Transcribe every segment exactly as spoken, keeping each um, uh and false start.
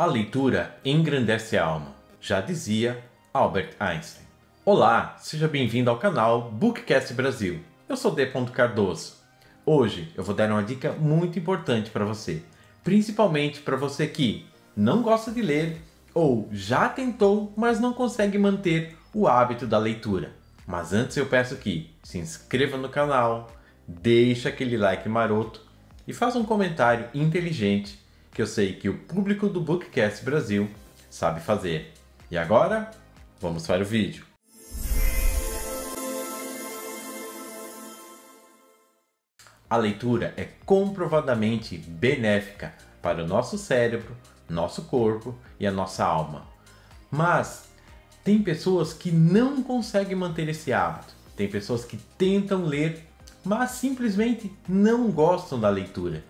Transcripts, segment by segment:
A leitura engrandece a alma, já dizia Albert Einstein. Olá, seja bem-vindo ao canal BookCast Brasil. Eu sou D. Cardoso. Hoje eu vou dar uma dica muito importante para você, principalmente para você que não gosta de ler ou já tentou, mas não consegue manter o hábito da leitura. Mas antes eu peço que se inscreva no canal, deixe aquele like maroto e faça um comentário inteligente, que eu sei que o público do BookCast Brasil sabe fazer. E agora, vamos para o vídeo. A leitura é comprovadamente benéfica para o nosso cérebro, nosso corpo e a nossa alma. Mas tem pessoas que não conseguem manter esse hábito. Tem pessoas que tentam ler, mas simplesmente não gostam da leitura.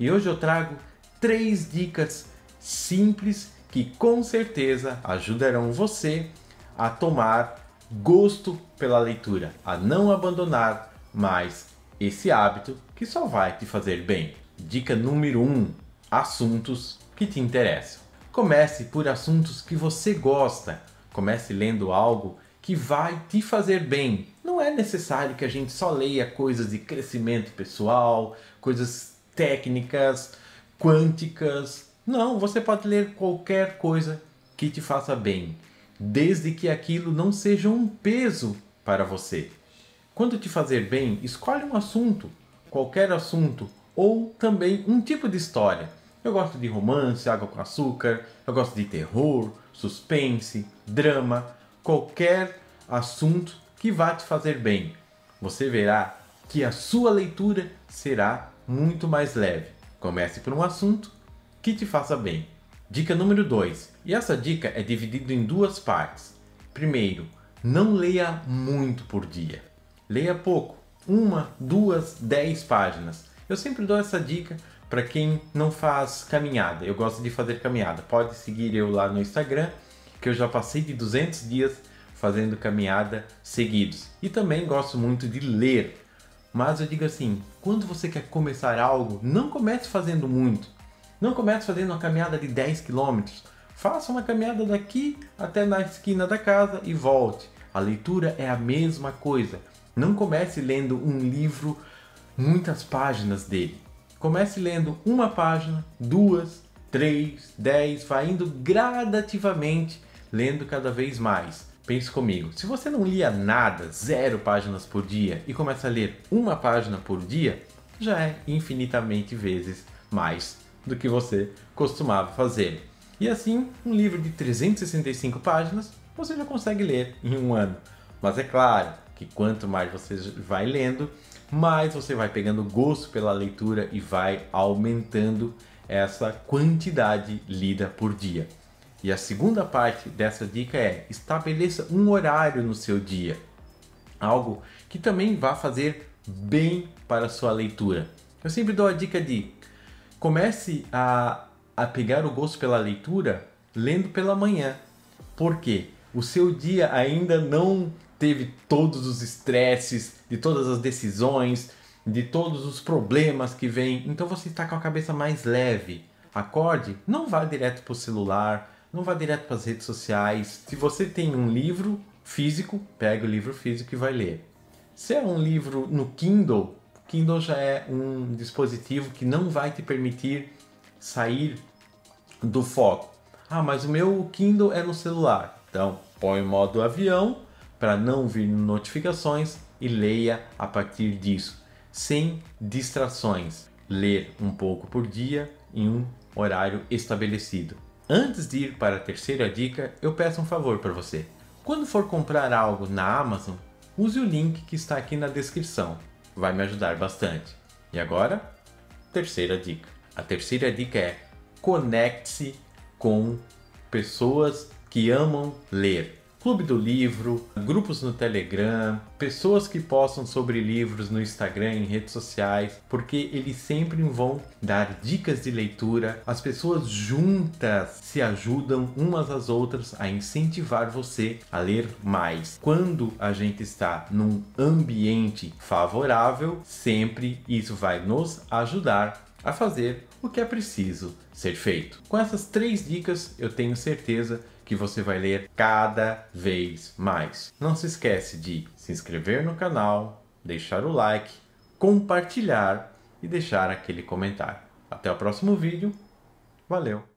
E hoje eu trago três dicas simples que com certeza ajudarão você a tomar gosto pela leitura, a não abandonar mais esse hábito que só vai te fazer bem. Dica número um, assuntos que te interessam. Comece por assuntos que você gosta. Comece lendo algo que vai te fazer bem. Não é necessário que a gente só leia coisas de crescimento pessoal, coisas técnicas, quânticas. Não, você pode ler qualquer coisa que te faça bem, desde que aquilo não seja um peso para você. Quando te fazer bem, escolhe um assunto, qualquer assunto, ou também um tipo de história. Eu gosto de romance, água com açúcar, eu gosto de terror, suspense, drama, qualquer assunto que vá te fazer bem. Você verá que a sua leitura será muito mais leve. Comece por um assunto que te faça bem. Dica número dois. E essa dica é dividida em duas partes. Primeiro, não leia muito por dia. Leia pouco. Uma, duas, dez páginas. Eu sempre dou essa dica para quem não faz caminhada. Eu gosto de fazer caminhada. Pode seguir eu lá no Instagram, que eu já passei de duzentos dias fazendo caminhada seguidos. E também gosto muito de ler. Mas eu digo assim, quando você quer começar algo, não comece fazendo muito. Não comece fazendo uma caminhada de dez quilômetros. Faça uma caminhada daqui até na esquina da casa e volte. A leitura é a mesma coisa. Não comece lendo um livro, muitas páginas dele. Comece lendo uma página, duas, três, dez, vai indo gradativamente, lendo cada vez mais. Pense comigo, se você não lia nada, zero páginas por dia, e começa a ler uma página por dia, já é infinitamente vezes mais do que você costumava fazer. E assim, um livro de trezentas e sessenta e cinco páginas, você já consegue ler em um ano. Mas é claro que quanto mais você vai lendo, mais você vai pegando gosto pela leitura e vai aumentando essa quantidade lida por dia. E a segunda parte dessa dica é, estabeleça um horário no seu dia. Algo que também vá fazer bem para a sua leitura. Eu sempre dou a dica de, comece a, a pegar o gosto pela leitura lendo pela manhã. Por quê? O seu dia ainda não teve todos os estresses, de todas as decisões, de todos os problemas que vêm. Então você está com a cabeça mais leve. Acorde, não vá direto para o celular, não vá direto para as redes sociais. Se você tem um livro físico, pega o livro físico e vai ler. Se é um livro no Kindle, Kindle já é um dispositivo que não vai te permitir sair do foco. Ah, mas o meu Kindle é no celular. Então, põe o modo avião para não vir notificações e leia a partir disso, sem distrações. Ler um pouco por dia em um horário estabelecido. Antes de ir para a terceira dica, eu peço um favor para você. Quando for comprar algo na Amazon, use o link que está aqui na descrição. Vai me ajudar bastante. E agora, terceira dica. A terceira dica é conecte-se com pessoas que amam ler. Clube do livro, grupos no Telegram, pessoas que postam sobre livros no Instagram, em redes sociais, porque eles sempre vão dar dicas de leitura. As pessoas juntas se ajudam umas às outras a incentivar você a ler mais. Quando a gente está num ambiente favorável, sempre isso vai nos ajudar a fazer o que é preciso ser feito. Com essas três dicas, eu tenho certeza que você vai ler cada vez mais. Não se esquece de se inscrever no canal, deixar o like, compartilhar e deixar aquele comentário. Até o próximo vídeo. Valeu!